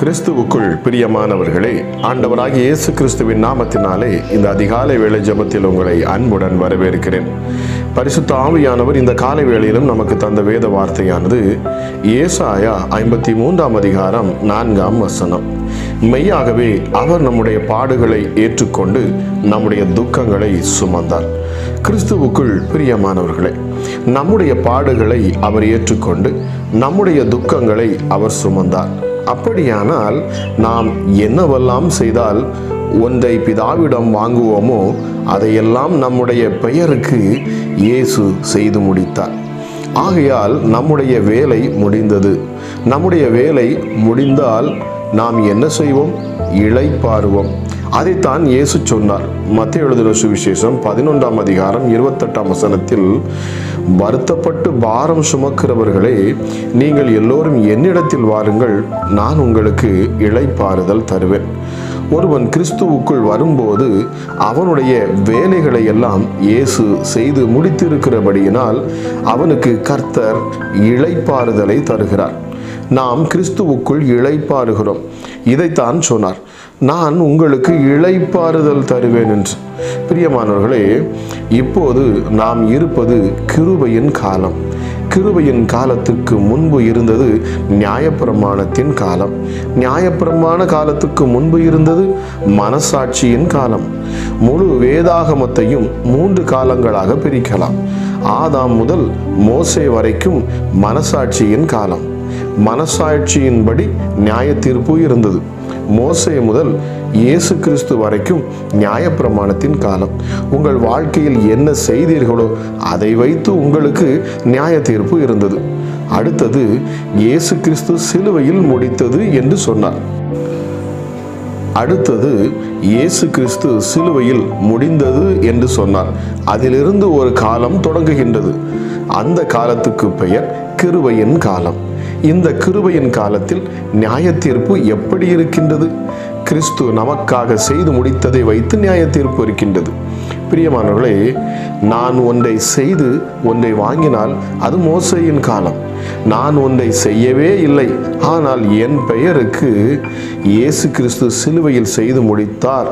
கிறிஸ்துவுக்குள் பிரியமானவர்களே, ஆண்டவராகிய இயேசு கிறிஸ்துவின் நாமத்தினாலே இந்த அதிகாலை வேளை ஜெபத்தில் உங்களை அன்புடன் வரவேற்கிறேன். பரிசுத்த ஆவியானவர் இந்த காலை வேளையிலும் நமக்கு தந்த வேத வார்த்தையானது ஏசாயா 53:4. மெய்யாகவே அவர் நம்முடைய பாடுகளை ஏற்றுக்கொண்டு நம்முடைய துக்கங்களை சுமந்தார். கிறிஸ்துவுக்குள் பிரியமானவர்களே, நம்முடைய பாடுகளை அவர் ஏற்றுக்கொண்டு நம்முடைய துக்கங்களை அவர் சுமந்தார். அப்படியானால் நாம் என்னவெல்லாம் செய்தால் ஒன்றை பிதாவிடம் வாங்குவோமோ அதையெல்லாம் நம்முடைய பெயருக்கு இயேசு செய்து முடித்தார். ஆகையால் நம்முடைய வேலை முடிந்தது. நம்முடைய வேலை முடிந்தால் நாம் என்ன செய்வோம்? இளைப்பாறுவோம். அதைத்தான் இயேசு சொன்னார். மத்தேயு எழுதின சுவிசேஷம் 11:28 வருத்தப்பட்டு பாரம் சுமக்கிறவர்களே, நீங்கள் எல்லோரும் என்னிடத்தில் வாருங்கள், நான் உங்களுக்கு இளைப்பாறுதல் தருவேன். ஒருவன் கிறிஸ்துவுக்குள் வரும்போது அவனுடைய வேலைகளை எல்லாம் இயேசு செய்து முடித்திருக்கிறபடியினால் அவனுக்கு கர்த்தர் இளைப்பாறுதலை தருகிறார். நாம் கிறிஸ்துவுக்குள் இளைப்பாறுகிறோம். இதைத்தான் சொன்னார், நான் உங்களுக்கு இளைப்பாறுதல் தருவேன் என்று. பிரியமானவர்களே, இப்போது நாம் இருப்பது கிருபையின் காலம். கிருபையின் காலத்துக்கு முன்பு இருந்தது நியாயப்பிரமாணத்தின் காலம். நியாயப்பிரமாண காலத்துக்கு முன்பு இருந்தது மனசாட்சியின் காலம். முழு வேதாகமத்தையும் 3 காலங்களாக பிரிக்கலாம். ஆதாம் முதல் மோசே வரைக்கும் மனசாட்சியின் காலம். மனசாட்சியின்படி நியாய தீர்ப்பு இருந்தது. மோசே முதல் இயேசு கிறிஸ்து வரைக்கும் நியாயப்பிரமாணத்தின் காலம். உங்கள் வாழ்க்கையில் என்ன செய்தீர்களோ அதை வைத்து உங்களுக்கு நியாய தீர்ப்பு இருந்தது. அடுத்தது இயேசு கிறிஸ்து சிலுவையில் முடித்தது என்று சொன்னார். அடுத்தது இயேசு கிறிஸ்து சிலுவையில் முடிந்தது என்று சொன்னார். அதிலிருந்து ஒரு காலம் தொடங்குகின்றது. அந்த காலத்துக்கு பெயர் கிருபையின் காலம். இந்த கிருபையின் காலத்தில் நியாய தீர்ப்பு எப்படி இருக்கின்றது? கிறிஸ்து நமக்காக செய்து முடித்ததை வைத்து நியாய தீர்ப்பு இருக்கின்றது. பிரியமானவர்களே, நான் ஒன்றை செய்து ஒன்றை வாங்கினால் அது மோசேயின் காலம். நான் ஒன்றை செய்யவே இல்லை, ஆனால் என் பெயருக்கு இயேசு கிறிஸ்து சிலுவையில் செய்து முடித்தார்.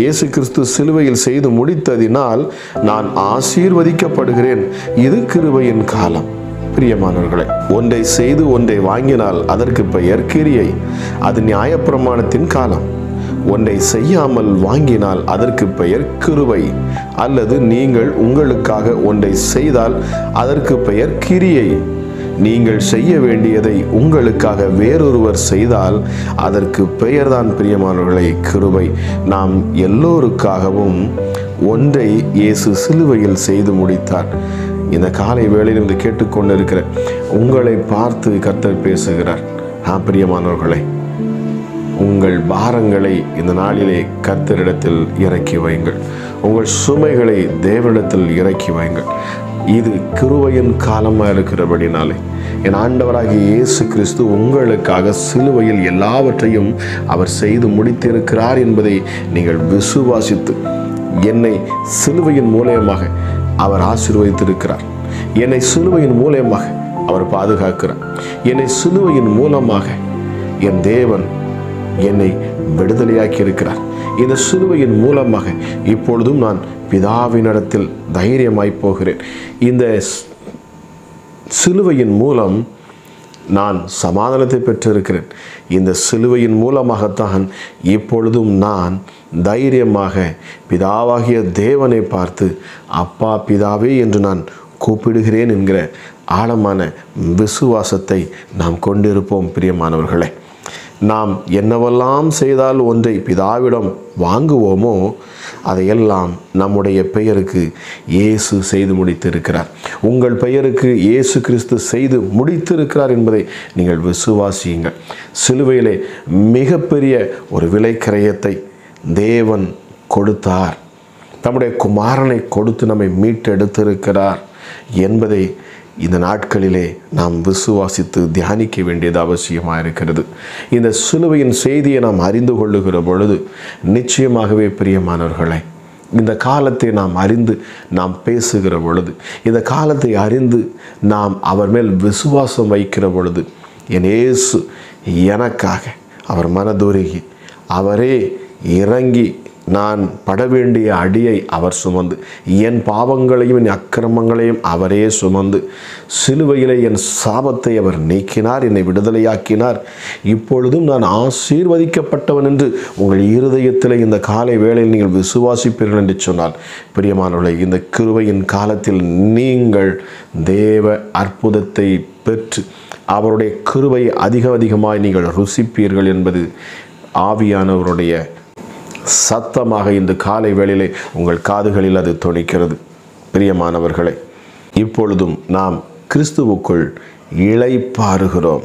இயேசு கிறிஸ்து சிலுவையில் செய்து முடித்ததினால் நான் ஆசீர்வதிக்கப்படுகிறேன். இது கிருபையின் காலம். பிரியமானவர்களே, ஒன்றை செய்து ஒன்றை வாங்கினால் அதற்கு பெயர் கிரியை. அது நியாயப்பிரமாணத்தின் காலம். ஒன்றை செய்யாமல் வாங்கினால் அதற்கு பெயர் கிருபை. அல்லது நீங்கள் உங்களுக்காக ஒன்றை செய்தால் அதற்கு பெயர் கிரியை. நீங்கள் செய்ய வேண்டியதை உங்களுக்காக வேறொருவர் செய்தால் அதற்கு பெயர்தான் பிரியமானவர்களே கிருபை. நாம் எல்லோருக்காகவும் ஒன்றை இயேசு சிலுவையில் செய்து முடித்தார். இந்த காலை வேளையில் இதை கேட்டுக்கொண்டு இருக்கிற உங்களை பார்த்து கர்த்தர் பேசுகிறார். பிரியமானவர்களே, உங்கள் பாரங்களை இந்த நாளிலே கர்த்தரிடத்தில் இறக்கி வைங்கள். உங்கள் சுமைகளை தேவனிடத்தில் இறக்கி வைங்கள். இது கிருபையின் காலமாக இருக்கிறபடினாலே என் ஆண்டவராகிய இயேசு கிறிஸ்து உங்களுக்காக சிலுவையில் எல்லாவற்றையும் அவர் செய்து முடித்திருக்கிறார் என்பதை நீங்கள் விசுவாசித்து, என்னை சிலுவையின் மூலமாக அவர் ஆசீர்வதித்திருக்கிறார், என்னை சிலுவையின் மூலமாக அவர் பாதுகாக்கிறார், என்னை சிலுவையின் மூலமாக என் தேவன் என்னை விடுதலையாக்கி இருக்கிறார், இந்த சிலுவையின் மூலமாக இப்பொழுதும் நான் பிதாவினிடத்தில் தைரியமாய் போகிறேன், இந்த சிலுவையின் மூலம் நான் சமாதானத்தை பெற்றிருக்கிறேன், இந்த சிலுவையின் மூலமாகத்தான் இப்பொழுதும் நான் தைரியமாக பிதாவாகிய தேவனை பார்த்து அப்பா பிதாவே என்று நான் கூப்பிடுகிறேன் என்கிற ஆழமான விசுவாசத்தை நாம் கொண்டிருப்போம். பிரியமானவர்களே, நாம் என்னவெல்லாம் செய்தால் ஒன்றை பிதாவிடம் வாங்குவோமோ அதையெல்லாம் நம்முடைய பெயருக்கு இயேசு செய்து முடித்திருக்கிறார். உங்கள் பெயருக்கு இயேசு கிறிஸ்து செய்து முடித்திருக்கிறார் என்பதை நீங்கள் விசுவாசியுங்கள். சிலுவையிலே மிகப்பெரிய ஒரு விலைக்கிரயத்தை தேவன் கொடுத்தார். நம்முடைய குமாரனை கொடுத்து நம்மை மீட்டெடுத்திருக்கிறார் என்பதை இந்த நாட்களிலே நாம் விசுவாசித்து தியானிக்க வேண்டியது அவசியமாக இருக்கிறது. இந்த சிலுவையின் செய்தியை நாம் அறிந்து கொள்ளுகிற பொழுது நிச்சயமாகவே பிரியமானவர்களே, இந்த காலத்தை நாம் அறிந்து நாம் பேசுகிற பொழுது, இந்த காலத்தை அறிந்து நாம் அவர் மேல் விசுவாசம் வைக்கிற பொழுது, என் இயேசு எனக்காக அவர் மனதுருகி அவரே இறங்கி நான் பட வேண்டிய அடியை அவர் சுமந்து, என் பாவங்களையும் என் அக்கிரமங்களையும் அவரே சுமந்து, சிலுவையிலே என் சாபத்தை அவர் நீக்கினார், என்னை விடுதலையாக்கினார். இப்பொழுதும் நான் ஆசீர்வதிக்கப்பட்டவன் என்று உங்கள் இருதயத்தில் இந்த காலை வேளையில் நீங்கள் விசுவாசிப்பீர்கள் என்று சொன்னால், பிரியமானவர்களே, இந்த கிருபையின் காலத்தில் நீங்கள் தேவ அற்புதத்தை பெற்று அவருடைய கிருபை அதிகமாய் நீங்கள் ருசிப்பீர்கள் என்பது ஆவியானவருடைய சத்தமாக இந்த காலை வேளையிலே உங்கள் காதுகளில் அது தொனிக்கிறது. பிரியமானவர்களே, இப்பொழுதும் நாம் கிறிஸ்துவுக்குள் இளைப்பாறுகிறோம்.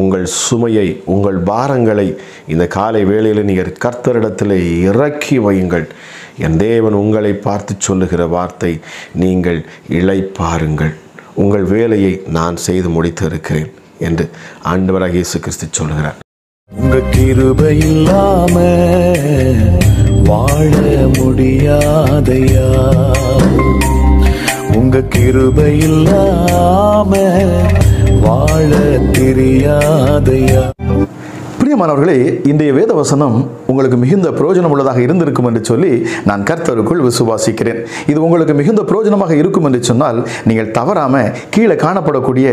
உங்கள் சுமையை, உங்கள் பாரங்களை இந்த காலை வேளையில் நீங்கள் கர்த்தரிடத்தில் இறக்கி வையுங்கள். என் தேவன் உங்களை பார்த்து சொல்லுகிற வார்த்தை, நீங்கள் இளைப்பாறுங்கள், உங்கள் வேலையை நான் செய்து முடித்து இருக்கிறேன் என்று ஆண்டவராகிய இயேசு கிறிஸ்து சொல்கிறார். உங்க கிருபை இல்லாம வாழ முடியாதையா, உங்க கிருபை இல்லாம வாழ தெரியாதையா. பிரியமானவர்களே, இன்றைய வேத வசனம் உங்களுக்கு மிகுந்த பிரயோஜனம் உள்ளதாக இருந்திருக்கும் என்று சொல்லி நான் கர்த்தருக்குள் விசுவாசிக்கிறேன். இது உங்களுக்கு மிகுந்த பிரயோஜனமாக இருக்கும் என்று சொன்னால், நீங்கள் தவறாமல் கீழே காணப்படக்கூடிய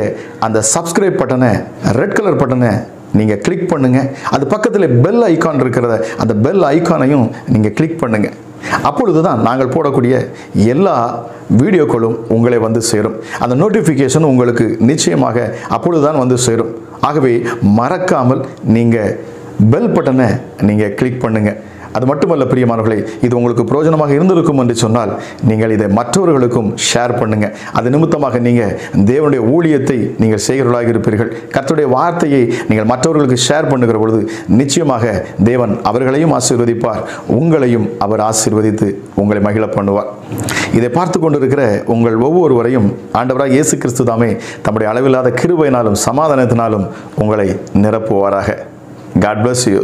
அந்த சப்ஸ்கிரைப் பட்டனை, ரெட் கலர் பட்டனை நீங்கள் கிளிக் பண்ணுங்கள். அது பக்கத்தில் பெல் ஐக்கான் இருக்கிறத, அந்த பெல் ஐக்கானையும் நீங்கள் கிளிக் பண்ணுங்கள். அப்பொழுது தான் நாங்கள் போடக்கூடிய எல்லா வீடியோக்களும் உங்களை வந்து சேரும். அந்த நோட்டிஃபிகேஷன் உங்களுக்கு நிச்சயமாக அப்பொழுது தான் வந்து சேரும். ஆகவே மறக்காமல் நீங்கள் பெல் பட்டனை நீங்கள் கிளிக் பண்ணுங்கள். அது மட்டுமல்ல பிரியமானவர்களே, இது உங்களுக்கு பிரயோஜனமாக இருந்திருக்கும் என்று சொன்னால், நீங்கள் இதை மற்றவர்களுக்கும் ஷேர் பண்ணுங்கள். அது நிமித்தமாக நீங்கள் தேவனுடைய ஊழியத்தை நீங்கள் செய்கிறவர்களாக இருப்பீர்கள். கர்த்தருடைய வார்த்தையை நீங்கள் மற்றவர்களுக்கு ஷேர் பண்ணுகிற பொழுது நிச்சயமாக தேவன் அவர்களையும் ஆசீர்வதிப்பார், உங்களையும் அவர் ஆசீர்வதித்து உங்களை மகிழ பண்ணுவார். இதை பார்த்து கொண்டிருக்கிற உங்கள் ஒவ்வொருவரையும் ஆண்டவராக இயேசு கிறிஸ்து தாமே தம்முடைய அளவில்லாத கிருபையினாலும் சமாதானத்தினாலும் உங்களை நிரப்புவாராக. God bless you.